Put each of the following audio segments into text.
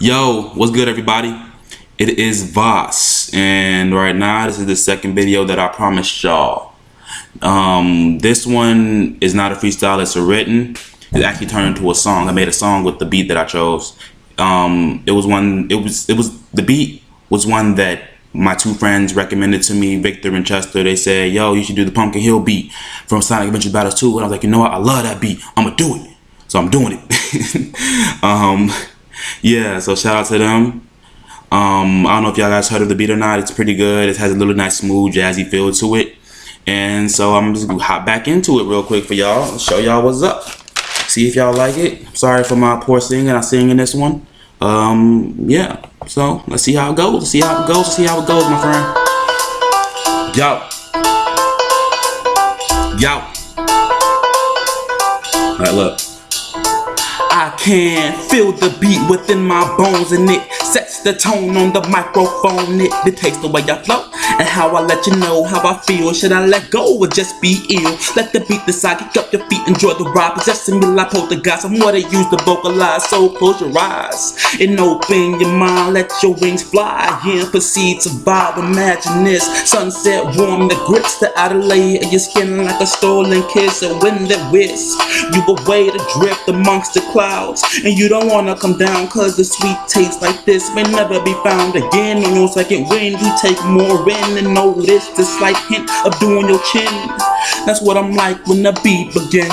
Yo, what's good, everybody? It is Vos, and right now this is the second video that I promised y'all. This one is not a freestyle, it's a written. It actually turned into a song. I made a song with the beat that I chose. The beat was one that my two friends recommended to me, Victor and Chester. They said, yo, you should do the Pumpkin Hill beat from Sonic Adventure 2. And I was like, you know what, I love that beat, I'm gonna do it. So I'm doing it. Yeah, so shout out to them. I don't know if y'all guys heard of the beat or not. It's pretty good. It has a little nice smooth jazzy feel to it, and so I'm just gonna hop back into it real quick for y'all, show y'all what's up, see if y'all like it. I'm sorry for my poor singing. I sing in this one. Yeah, so let's see how it goes. My friend. Yo. All right, look. I can feel the beat within my bones, and it sets the tone on the microphone. It dictates the way I flow and how I let you know how I feel. Should I let go or just be ill? Let the beat decide, kick up your feet, enjoy the ride. Possessing me like poltergeist, I'm what I use to vocalize. So close your eyes and open your mind, let your wings fly and proceed to vibe. Imagine this sunset warm that grips the outer layer of your skin like a stolen kiss. And when that whisk, you away to drift amongst the clouds. And you don't wanna come down, cause the sweet taste like this may never be found again. On your second wind, you take more in and notice the slight hint of doing your chin. That's what I'm like when the beat begins.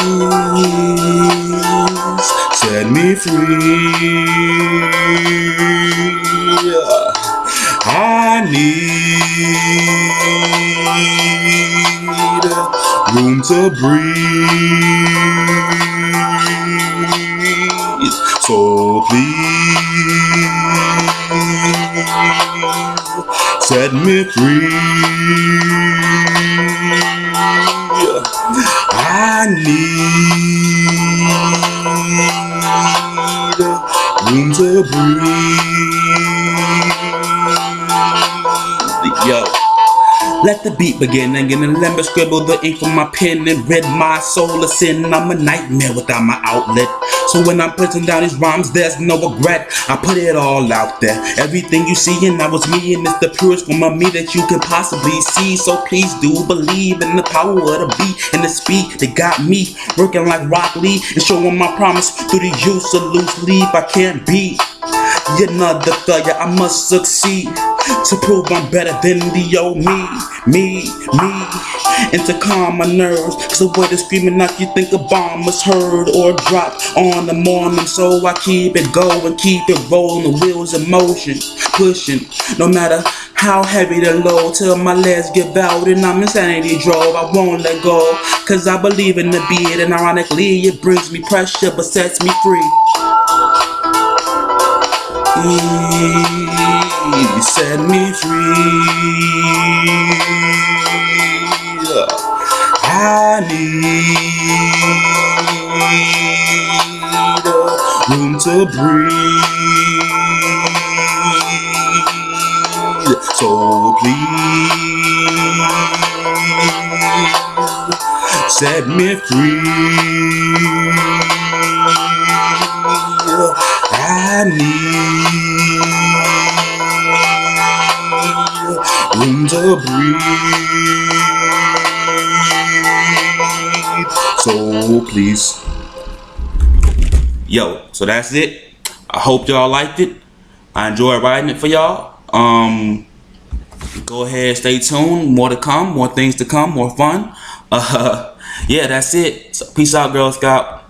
Please set me free. I need room to breathe, so please set me free. I need room to breathe. Yo. Let the beat begin and let me scribble the ink from my pen and rid my soul of sin. I'm a nightmare without my outlet, so when I'm putting down these rhymes, there's no regret. I put it all out there, everything you see, and that was me, and it's the purest form of me that you could possibly see. So please do believe in the power of the beat and the speed that got me working like Rock Lee and showing my promise through the use of loose leaf. I can't be another failure, I must succeed to prove I'm better than the old me, and to calm my nerves. Cause the word is screaming like you think a bomb was heard or dropped on the morning. So I keep it going, keep it rolling, wheels in motion, pushing, no matter how heavy the load, till my legs give out and I'm insanity drove. I won't let go, cause I believe in the beat, and ironically it brings me pressure but sets me free. Set me free. I need room to breathe, so please set me free. I need room to breathe, so please. Yo, so that's it. I hope y'all liked it. I enjoyed writing it for y'all. Go ahead, stay tuned. More to come, more things to come, more fun. Yeah, that's it. So, peace out, Girl Scout.